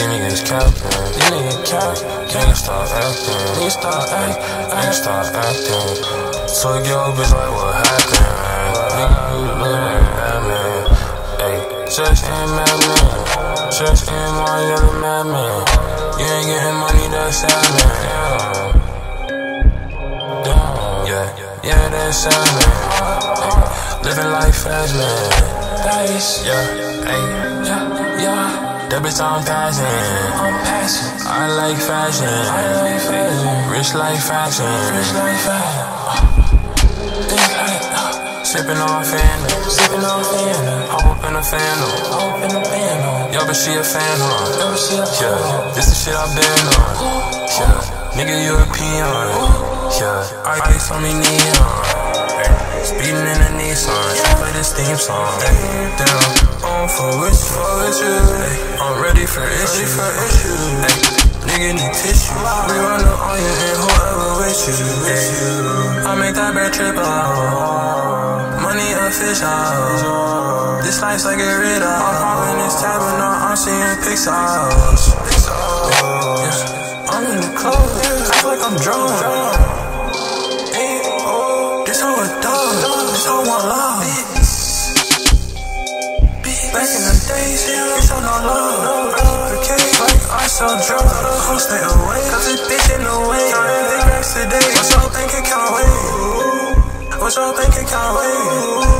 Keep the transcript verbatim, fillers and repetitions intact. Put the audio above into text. These niggas capping, these niggas capping. Can't stop acting, can't stop acting, can't stop acting. So yo, bitch, like what happened, man? Nigga, you living madman. Ay, just in madman, just in my yellow madman. You ain't getting money, that's sad, man. Damn, damn, yeah, yeah, that's sad, man. Ay, living life fast, man. Nice, yeah, ay, yeah, yeah. That bitch I'm passing, I'm passing. I like fashion, I like fashion. Rich life fashion, rich life fashion. Uh, sippin' on my fandom, sippin' on fandom. Hop up in a fandom, hop up in a fandom. Yo, but she a fan, huh? Yo, but she a fan. Yeah, this the shit I've been on. Yeah, nigga, you a peon. Yeah, ice on me neon. Speedin' in a Nissan, she play this theme song. Damn. I'm for rich, for issues. I'm ready for issues. Ay, nigga need tissue. We run up on you and whoever with you. Ay, I make that bad trip out. Money a fish out. This life's like a riddle. I'm calling this tab and now I'm seeing pics out. I'm in the club, act like I'm drunk. This hoe a dog, this hoe want love. Back in the days, yeah, you show no love. Okay, like I so drunk, I'll stay away. Cause this bitch in the way. Trying to think back today. What y'all thinking, can't wait? What y'all thinking, can't wait?